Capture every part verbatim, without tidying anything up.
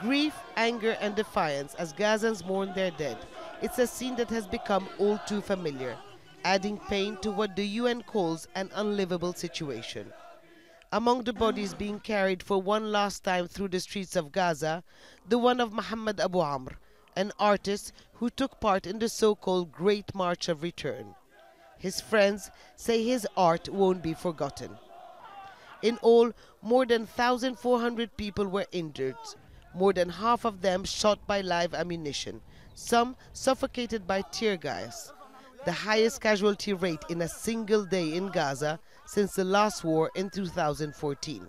grief, anger and defiance as Gazans mourn their dead. It's a scene that has become all too familiar, adding pain to what the U N calls an unlivable situation. Among the bodies being carried for one last time through the streets of Gaza, the one of Mohammed Abu Amr, an artist who took part in the so-called Great March of Return. His friends say his art won't be forgotten. In all, more than one thousand four hundred people were injured, more than half of them shot by live ammunition, some suffocated by tear gas. The highest casualty rate in a single day in Gaza since the last war in two thousand fourteen.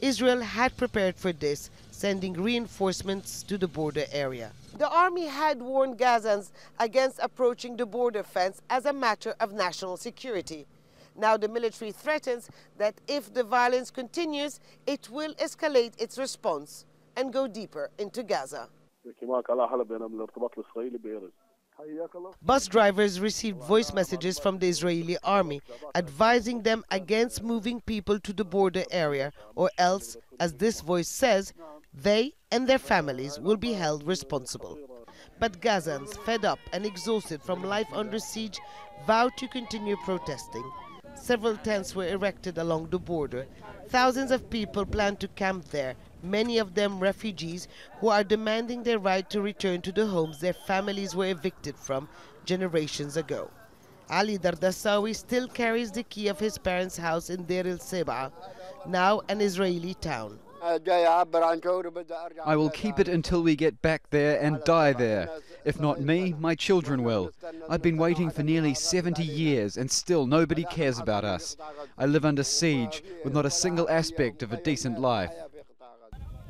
Israel had prepared for this, sending reinforcements to the border area. The army had warned Gazans against approaching the border fence as a matter of national security. Now the military threatens that if the violence continues, it will escalate its response and go deeper into Gaza. Bus drivers received voice messages from the Israeli army advising them against moving people to the border area, or else, as this voice says, they and their families will be held responsible. But Gazans, fed up and exhausted from life under siege, vowed to continue protesting. Several tents were erected along the border. Thousands of people planned to camp there, many of them refugees who are demanding their right to return to the homes their families were evicted from generations ago. Ali Dardasawi still carries the key of his parents' house in Deir el-Seba, now an Israeli town. I will keep it until we get back there and die there. If not me, my children will. I've been waiting for nearly seventy years and still nobody cares about us. I live under siege with not a single aspect of a decent life.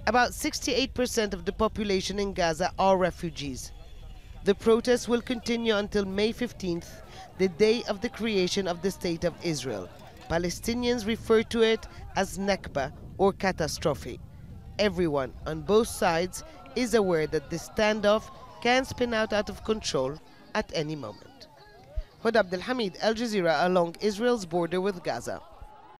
About sixty-eight percent of the population in Gaza are refugees. The protests will continue until May fifteenth, the day of the creation of the State of Israel. Palestinians refer to it as Nakba, or catastrophe. Everyone on both sides is aware that this standoff can spin out out of control at any moment. Hoda Abdelhamid, Al Jazeera, along Israel's border with Gaza.